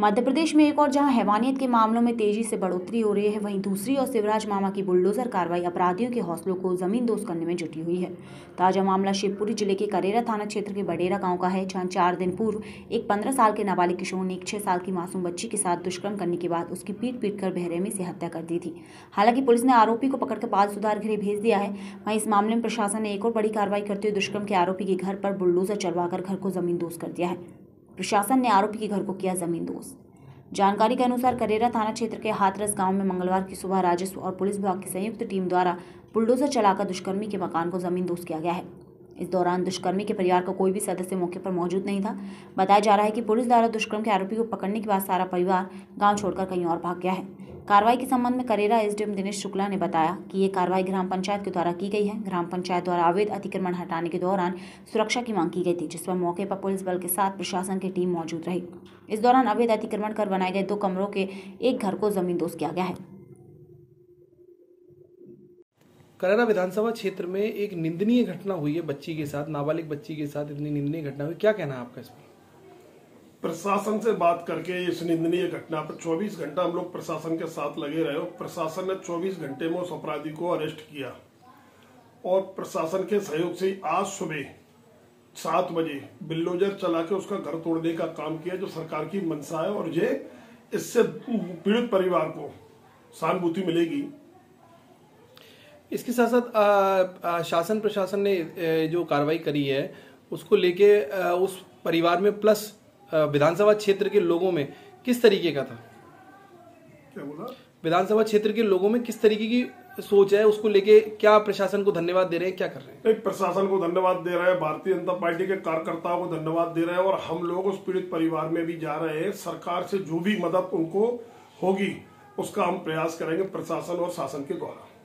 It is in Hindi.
मध्य प्रदेश में एक और जहां हैवानियत के मामलों में तेजी से बढ़ोतरी हो रही है, वहीं दूसरी ओर शिवराज मामा की बुलडोजर कार्रवाई अपराधियों के हौसलों को जमींदोज करने में जुटी हुई है। ताजा मामला शिवपुरी जिले के करैरा थाना क्षेत्र के बडेरा गांव का है, जहां 4 दिन पूर्व एक 15 साल के नाबालिग किशोर ने एक 6 साल की मासूम बच्ची के साथ दुष्कर्म करने के बाद उसकी पीट पीट कर बहरे में से हत्या कर दी थी। हालांकि पुलिस ने आरोपी को पकड़कर 5 सुधार गृह भेज दिया है। वहीं इस मामले में प्रशासन ने एक और बड़ी कार्रवाई करते हुए दुष्कर्म के आरोपी के घर पर बुलडोजर चलवाकर घर को जमींदोज कर दिया है। प्रशासन ने आरोपी के घर को किया जमींदोज। जानकारी के अनुसार करैरा थाना क्षेत्र के हाथरस गांव में मंगलवार की सुबह राजस्व और पुलिस विभाग की संयुक्त टीम द्वारा बुलडोजर चलाकर दुष्कर्मी के मकान को जमींदोज किया गया है। इस दौरान दुष्कर्मी के परिवार का कोई भी सदस्य मौके पर मौजूद नहीं था। बताया जा रहा है कि पुलिस द्वारा दुष्कर्म के आरोपी को पकड़ने के बाद सारा परिवार गाँव छोड़कर कहीं और भाग गया है। कार्रवाई के संबंध में करैरा एसडीएम दिनेश शुक्ला ने बताया कि ये कार्रवाई ग्राम पंचायत के द्वारा की गई है। ग्राम पंचायत द्वारा अवैध अतिक्रमण हटाने के दौरान सुरक्षा की मांग की गई थी, जिस पर मौके पर पुलिस बल के साथ प्रशासन की टीम मौजूद रही। इस दौरान अवैध अतिक्रमण कर बनाए गए 2 कमरों के एक घर को जमींदोज किया गया है। करैरा विधानसभा क्षेत्र में एक निंदनीय घटना हुई है, बच्ची के साथ, नाबालिग बच्ची के साथ इतनी निंदनीय घटना हुई, क्या कहना है आपका इसमें? प्रशासन से बात करके इस निंदनीय घटना पर 24 घंटा हम लोग प्रशासन के साथ लगे रहे और प्रशासन ने 24 घंटे में उस अपराधी को अरेस्ट किया और प्रशासन के सहयोग से आज सुबह 7 बजे बुलडोजर चला के उसका घर तोड़ने का काम किया, जो सरकार की मंशा है और ये इससे पीड़ित परिवार को सहानुभूति मिलेगी। इसके साथ साथ शासन प्रशासन ने जो कार्रवाई करी है उसको लेके उस परिवार में प्लस विधानसभा क्षेत्र के लोगों में किस तरीके का था, क्या बोला? विधानसभा क्षेत्र के लोगों में किस तरीके की सोच है, उसको लेके क्या प्रशासन को धन्यवाद दे रहे हैं, क्या कर रहे हैं? एक प्रशासन को धन्यवाद दे रहे हैं, भारतीय जनता पार्टी के कार्यकर्ताओं को धन्यवाद दे रहे हैं और हम लोग उस पीड़ित परिवार में भी जा रहे हैं। सरकार से जो भी मदद उनको होगी उसका हम प्रयास करेंगे प्रशासन और शासन के द्वारा।